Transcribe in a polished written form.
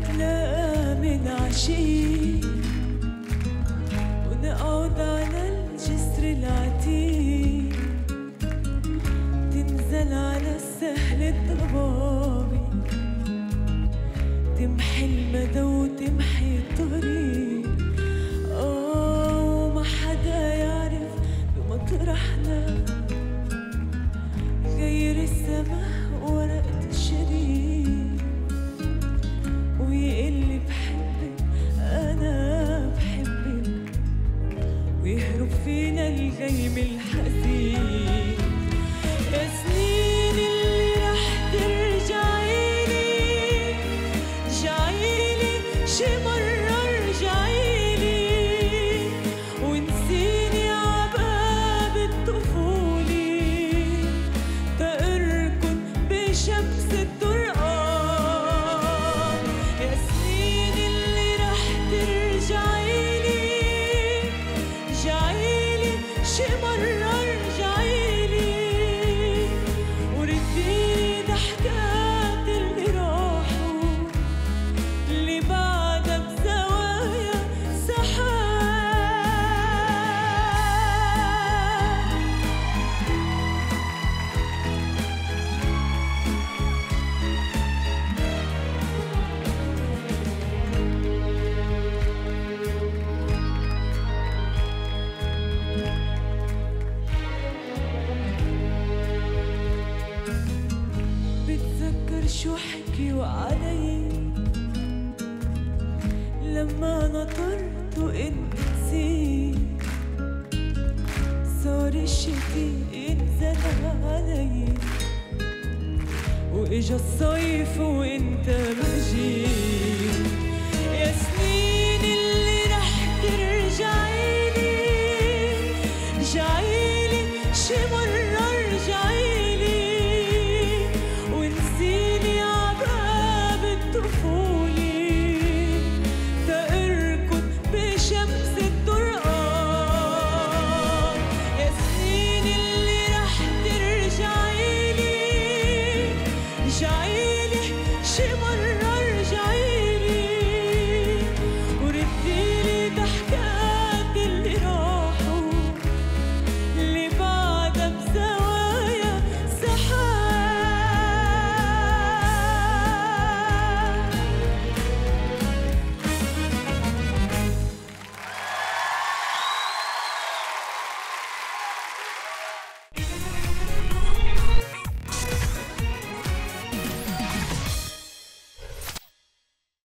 نتلاقى من عشيق ونقعد على الجسر العتيق، تنزل على السهل الضبابي تمحي المدى وتمحي الطريق. وما حدا يعرف بمطرحنا غير السماء ورقة الشريط، ويقلي بحبك أنا بحبك، ويهرب فينا الغيم الحزين. يا سنين اللي رح ترجعي لي، رجعي لي شي مرة، رجعي لي ونسيني عباب الطفولة، تأركن بشمس الطرقان. يا سنين اللي رح ترجعي لي، رجعي لي شي مرة، رجعي شو حكيوا علي لما نطرت وانت نسيت، صار الشتيء انزل علي واجا الصيف وانت ما جيت. يا سنين